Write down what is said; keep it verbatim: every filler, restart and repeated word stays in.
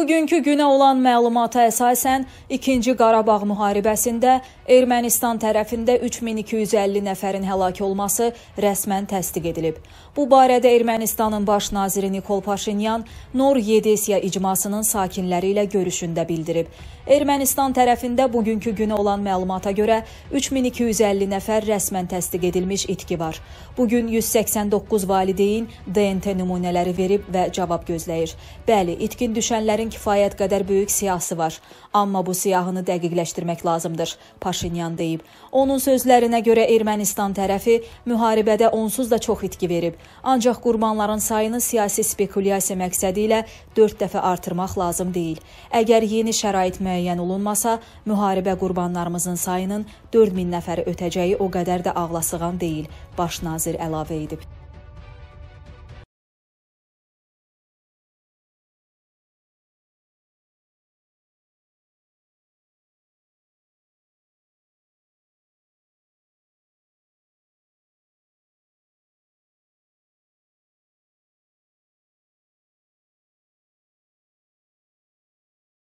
Bugünkü günə olan məlumata əsasən ikinci Qarabağ müharibəsində Ermənistan tərəfində üç min iki yüz əlli nəfərin həlak olması rəsmən təsdiq edilib. Bu barədə Ermənistanın baş naziri Nikol Paşinyan Nor Yedisiya icmasının sakinləri ilə görüşündə bildirib. Ermənistan tərəfində bugünkü günə olan məlumata görə üç min iki yüz əlli nəfər rəsmən təsdiq edilmiş itki var. Bugün yüz səksən doqquz valideyn D N T nümunələri verib və cavab gözləyir. Bəli, itkin düşənləri kifayət qədər böyük siyahısı var. Amma bu siyahını dəqiqləşdirmək lazımdır, Paşinyan deyib. Onun sözlərinə görə Ermənistan tərəfi müharibədə onsuz da çox itki verib. Ancaq qurbanların sayını siyasi spekulyasiya məqsədi ilə dörd dəfə artırmaq lazım deyil. Əgər yeni şərait müəyyən olunmasa, müharibə qurbanlarımızın sayının dörd min nəfəri ötəcəyi o qədər də ağlasığan deyil, baş nazir əlavə edib.